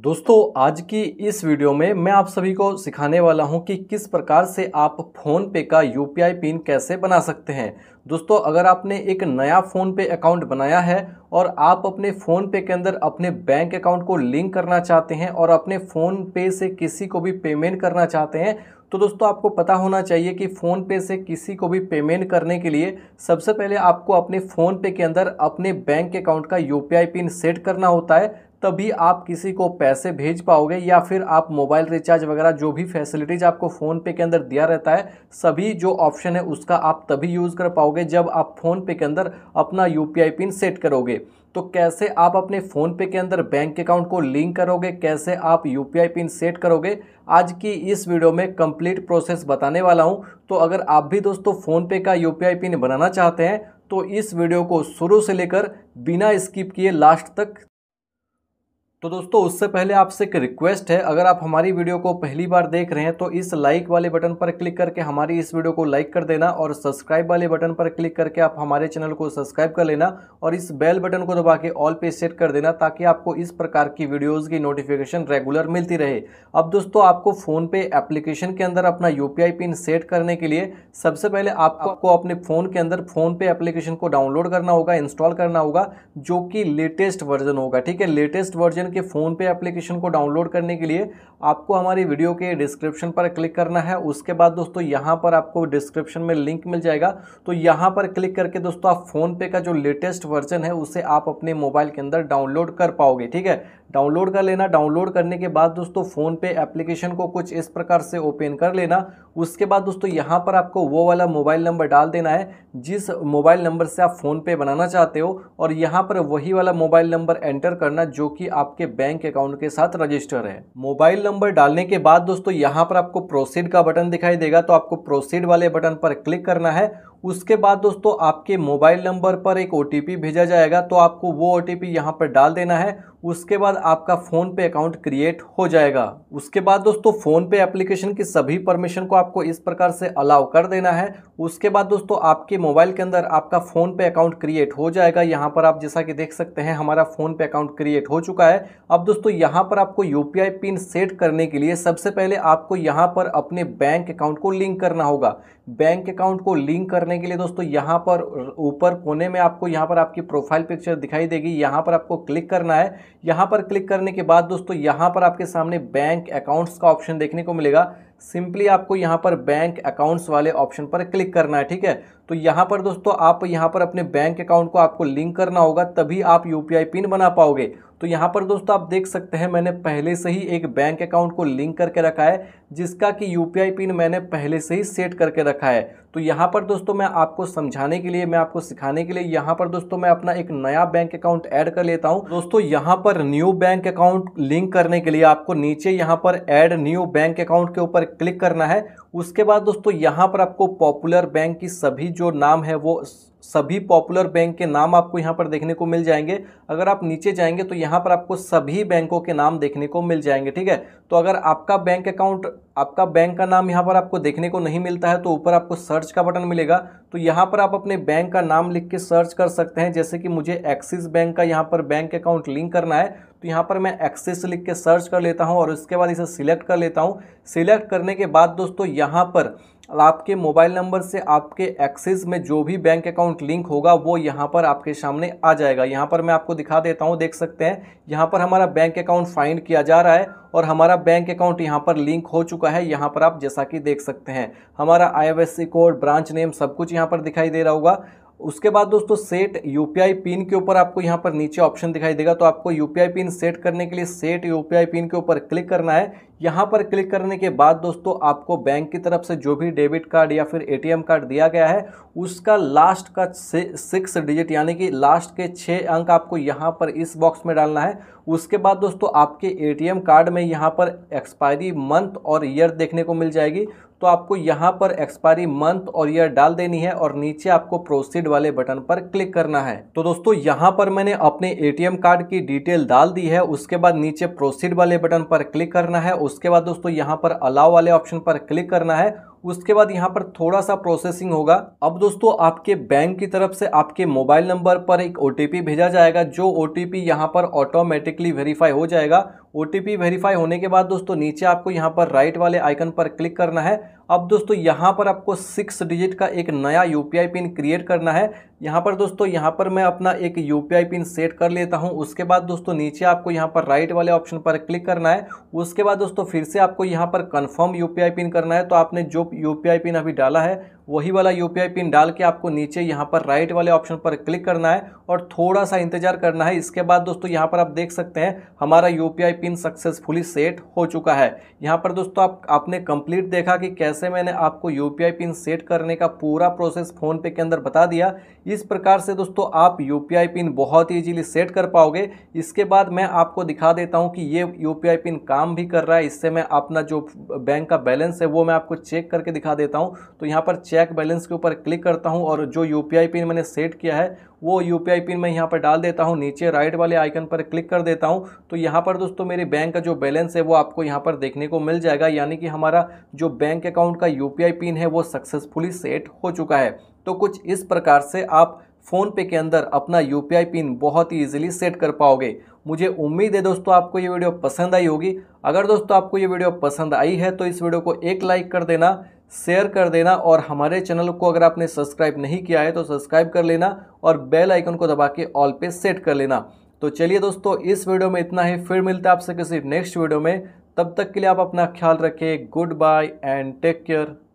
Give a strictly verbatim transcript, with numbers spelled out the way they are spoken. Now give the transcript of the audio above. दोस्तों आज की इस वीडियो में मैं आप सभी को सिखाने वाला हूं कि किस प्रकार से आप फ़ोन पे का यूपीआई पिन कैसे बना सकते हैं। दोस्तों अगर आपने एक नया फ़ोन पे अकाउंट बनाया है और आप अपने फ़ोन पे के अंदर अपने बैंक अकाउंट को लिंक करना चाहते हैं और अपने फ़ोन पे से किसी को भी पेमेंट करना चाहते हैं, तो दोस्तों आपको पता होना चाहिए कि फ़ोन पे से किसी को भी पेमेंट करने के लिए सबसे पहले आपको अपने फ़ोन पे के अंदर अपने बैंक अकाउंट का यूपीआई पिन सेट करना होता है, तभी आप किसी को पैसे भेज पाओगे या फिर आप मोबाइल रिचार्ज वगैरह जो भी फैसिलिटीज़ आपको फ़ोन पे के अंदर दिया रहता है, सभी जो ऑप्शन है उसका आप तभी यूज़ कर पाओगे जब आप फ़ोन पे के अंदर अपना यूपीआई पिन सेट करोगे। तो कैसे आप अपने फ़ोन पे के अंदर बैंक अकाउंट को लिंक करोगे, कैसे आप यूपीआई पिन सेट करोगे, आज की इस वीडियो में कंप्लीट प्रोसेस बताने वाला हूँ। तो अगर आप भी दोस्तों फ़ोन पे का यूपीआई पिन बनाना चाहते हैं तो इस वीडियो को शुरू से लेकर बिना स्किप किए लास्ट तक। तो दोस्तों उससे पहले आपसे एक रिक्वेस्ट है, अगर आप हमारी वीडियो को पहली बार देख रहे हैं तो इस लाइक वाले बटन पर क्लिक करके हमारी इस वीडियो को लाइक कर देना और सब्सक्राइब वाले बटन पर क्लिक करके आप हमारे चैनल को सब्सक्राइब कर लेना और इस बेल बटन को दबा के ऑल पे सेट कर देना ताकि आपको इस प्रकार की वीडियोज़ की नोटिफिकेशन रेगुलर मिलती रहे। अब दोस्तों आपको फ़ोनपे एप्लीकेशन के अंदर अपना यूपीआई पिन सेट करने के लिए सबसे पहले आपको अपने फ़ोन के अंदर फ़ोनपे एप्लीकेशन को डाउनलोड करना होगा, इंस्टॉल करना होगा, जो कि लेटेस्ट वर्जन होगा। ठीक है, लेटेस्ट वर्जन के फोन पे एप्लीकेशन को डाउनलोड करने के लिए आपको हमारी वीडियो के डिस्क्रिप्शन पर क्लिक करना है। उसके बाद दोस्तों यहां पर आपको डिस्क्रिप्शन में लिंक मिल जाएगा, तो यहां पर क्लिक करके दोस्तों आप फोन पे का जो लेटेस्ट वर्जन है उसे आप अपने मोबाइल के अंदर डाउनलोड कर पाओगे। ठीक है, डाउनलोड कर लेना। डाउनलोड करने के बाद दोस्तों फोन पे एप्लीकेशन को कुछ इस प्रकार से ओपन कर लेना। उसके बाद दोस्तों यहाँ पर आपको वो वाला मोबाइल नंबर डाल देना है जिस मोबाइल नंबर से आप फ़ोन पे बनाना चाहते हो और यहाँ पर वही वाला मोबाइल नंबर एंटर करना जो कि आपके बैंक अकाउंट के साथ रजिस्टर है। मोबाइल नंबर डालने के बाद दोस्तों यहाँ पर आपको प्रोसीड का बटन दिखाई देगा, तो आपको प्रोसीड वाले बटन पर क्लिक करना है। उसके बाद दोस्तों आपके मोबाइल नंबर पर एक ओटीपी भेजा जाएगा, तो आपको वो ओटीपी यहाँ पर डाल देना है। उसके बाद आपका फ़ोन पे अकाउंट क्रिएट हो जाएगा। उसके बाद दोस्तों फ़ोन पे एप्लीकेशन की सभी परमिशन को आपको इस प्रकार से अलाउ कर देना है। उसके बाद दोस्तों आपके मोबाइल के अंदर आपका फ़ोन पे अकाउंट क्रिएट हो जाएगा। यहाँ पर आप जैसा कि देख सकते हैं हमारा फ़ोन पे अकाउंट क्रिएट हो चुका है। अब दोस्तों यहाँ पर आपको यूपीआई पिन सेट करने के लिए सबसे पहले आपको यहाँ पर अपने बैंक अकाउंट को लिंक करना होगा। बैंक अकाउंट को लिंक करने के लिए दोस्तों यहाँ पर ऊपर कोने में आपको यहाँ पर आपकी प्रोफाइल पिक्चर दिखाई देगी, यहाँ पर आपको क्लिक करना है। यहाँ पर क्लिक करने के बाद दोस्तों यहाँ पर आपके सामने बैंक अकाउंट्स का ऑप्शन देखने को मिलेगा। सिंपली आपको यहाँ पर बैंक अकाउंट्स वाले ऑप्शन पर क्लिक करना है। ठीक है, तो यहाँ पर दोस्तों आप यहाँ पर अपने बैंक अकाउंट को आपको लिंक करना होगा, तभी आप यूपीआई पिन बना पाओगे। तो यहाँ पर दोस्तों आप देख सकते हैं मैंने पहले से ही एक बैंक अकाउंट को लिंक करके रखा है जिसका कि यूपीआई पिन मैंने पहले से ही सेट करके रखा है। तो यहाँ पर दोस्तों मैं आपको समझाने के लिए, मैं आपको सिखाने के लिए यहाँ पर दोस्तों मैं अपना एक नया बैंक अकाउंट ऐड कर लेता हूँ। दोस्तों यहाँ पर न्यू बैंक अकाउंट लिंक करने के लिए आपको नीचे यहाँ पर ऐड न्यू बैंक अकाउंट के ऊपर क्लिक करना है। उसके बाद दोस्तों यहाँ पर आपको पॉपुलर बैंक की सभी जो नाम है वो सभी पॉपुलर बैंक के नाम आपको यहाँ पर देखने को मिल जाएंगे। अगर आप नीचे जाएंगे तो यहाँ पर आपको सभी बैंकों के नाम देखने को मिल जाएंगे। ठीक है, तो अगर आपका बैंक अकाउंट आपका बैंक का नाम यहाँ पर आपको देखने को नहीं मिलता है तो ऊपर आपको सर्च का बटन मिलेगा, तो यहाँ पर आप अपने बैंक का नाम लिख के सर्च कर सकते हैं। जैसे कि मुझे एक्सिस बैंक का यहाँ पर बैंक अकाउंट लिंक करना है, तो यहाँ पर मैं एक्सिस लिख के सर्च कर लेता हूँ और उसके बाद इसे सिलेक्ट कर लेता हूँ। सिलेक्ट करने के बाद दोस्तों यहाँ पर आपके मोबाइल नंबर से आपके एक्सिस में जो भी बैंक अकाउंट लिंक होगा वो यहाँ पर आपके सामने आ जाएगा। यहाँ पर मैं आपको दिखा देता हूँ, देख सकते हैं यहाँ पर हमारा बैंक अकाउंट फाइंड किया जा रहा है और हमारा बैंक अकाउंट यहाँ पर लिंक हो चुका है। यहाँ पर आप जैसा कि देख सकते हैं हमारा आईएफएससी कोड, ब्रांच नेम सब कुछ यहाँ पर दिखाई दे रहा होगा। उसके बाद दोस्तों सेट यूपीआई पिन के ऊपर आपको यहाँ पर नीचे ऑप्शन दिखाई देगा, तो आपको यूपीआई पिन सेट करने के लिए सेट यूपीआई पिन के ऊपर क्लिक करना है। यहाँ पर क्लिक करने के बाद दोस्तों आपको बैंक की तरफ से जो भी डेबिट कार्ड या फिर एटीएम कार्ड दिया गया है उसका लास्ट का सिक्स डिजिट यानी कि लास्ट के छः अंक आपको यहाँ पर इस बॉक्स में डालना है। उसके बाद दोस्तों आपके एटीएम कार्ड में यहाँ पर एक्सपायरी मंथ और ईयर देखने को मिल जाएगी, तो आपको यहाँ पर एक्सपायरी मंथ और ईयर डाल देनी है और नीचे आपको प्रोसीड वाले बटन पर क्लिक करना है। तो दोस्तों यहाँ पर मैंने अपने एटीएम कार्ड की डिटेल डाल दी है। उसके बाद नीचे प्रोसीड वाले बटन पर क्लिक करना है। उसके बाद दोस्तों यहाँ पर अलाउ वाले ऑप्शन पर क्लिक करना है। उसके बाद यहाँ पर थोड़ा सा प्रोसेसिंग होगा। अब दोस्तों आपके बैंक की तरफ से आपके मोबाइल नंबर पर एक ओ टी पी भेजा जाएगा, जो ओ टी पी यहाँ पर ऑटोमेटिकली वेरीफाई हो जाएगा। ओ टी पी वेरीफाई होने के बाद दोस्तों नीचे आपको यहाँ पर राइट वाले आइकन पर क्लिक करना है। अब दोस्तों यहाँ पर आपको सिक्स डिजिट का एक नया U P I PIN create करना है। यहाँ पर दोस्तों यहाँ पर मैं अपना एक U P I PIN set कर लेता हूँ। उसके बाद दोस्तों नीचे आपको यहाँ पर राइट वाले ऑप्शन पर क्लिक करना है। उसके बाद दोस्तों फिर से आपको यहाँ पर confirm U P I PIN करना है। तो आपने जो यू पी आई पिन अभी डाला है वही वाला यू पी आई पिन डाल के आपको नीचे यहाँ पर राइट वाले ऑप्शन पर क्लिक करना है और थोड़ा सा इंतजार करना है। इसके बाद दोस्तों यहाँ पर आप देख सकते हैं हमारा U P I PIN successfully set हो चुका है। यहाँ पर दोस्तों आप आपने कंप्लीट देखा कि कैसे मैंने आपको U P I PIN set करने का पूरा प्रोसेस फ़ोनपे के अंदर बता दिया। इस प्रकार से दोस्तों आप यू पी आई पिन बहुत ईजीली सेट कर पाओगे। इसके बाद मैं आपको दिखा देता हूँ कि ये यू पी आई पिन काम भी कर रहा है। इससे मैं अपना जो बैंक का बैलेंस है वो मैं आपको चेक करके दिखा देता हूँ। तो यहाँ पर चेक बैलेंस के ऊपर क्लिक करता हूं और जो यूपीआई पिन मैंने सेट किया है वो यूपीआई पिन मैं यहां पर डाल देता हूं। नीचे राइट वाले आइकन पर क्लिक कर देता हूं। तो यहां पर दोस्तों मेरे बैंक का जो बैलेंस है वो आपको यहां पर देखने को मिल जाएगा, यानी कि हमारा जो बैंक अकाउंट का यूपीआई पिन है वो सक्सेसफुली सेट हो चुका है। तो कुछ इस प्रकार से आप फ़ोनपे के अंदर अपना यूपीआई पिन बहुत ही ईजिली सेट कर पाओगे। मुझे उम्मीद है दोस्तों आपको ये वीडियो पसंद आई होगी। अगर दोस्तों आपको ये वीडियो पसंद आई है तो इस वीडियो को एक लाइक कर देना, शेयर कर देना और हमारे चैनल को अगर आपने सब्सक्राइब नहीं किया है तो सब्सक्राइब कर लेना और बेल आइकन को दबा के ऑल पे सेट कर लेना। तो चलिए दोस्तों इस वीडियो में इतना ही। फिर मिलते हैं आपसे किसी नेक्स्ट वीडियो में। तब तक के लिए आप अपना ख्याल रखें। Good bye and take care.